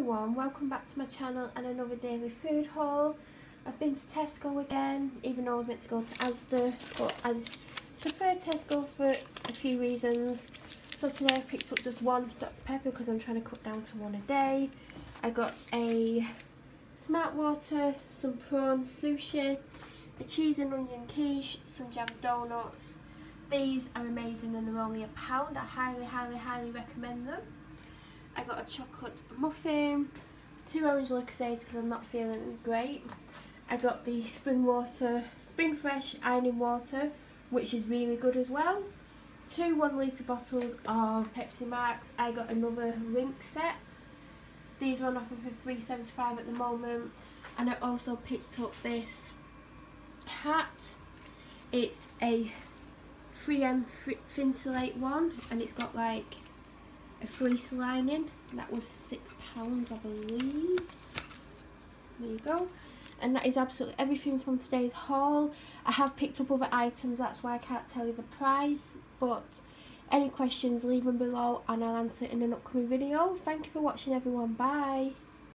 everyone, welcome back to my channel and another daily food haul. I've been to Tesco again, even though I was meant to go to Asda, but I prefer Tesco for a few reasons. So today I picked up just one Dr. Pepper because I'm trying to cut down to one a day. I got a smart water, some prawn sushi, a cheese and onion quiche, some jam donuts. These are amazing and they're only £1. I highly recommend them. I got a chocolate muffin, 2 orange liqueurs because I'm not feeling great. I got the spring fresh ironing water, which is really good as well. 2 1-litre bottles of Pepsi Max. I got another link set. These are on offer for £3.75 at the moment. And I also picked up this hat. It's a 3M Thinsulate one and it's got like a fleece lining, and that was £6 I believe. There you go. And that is absolutely everything from today's haul. I have picked up other items, that's why I can't tell you the price, but any questions leave them below and I'll answer in an upcoming video. Thank you for watching everyone, bye.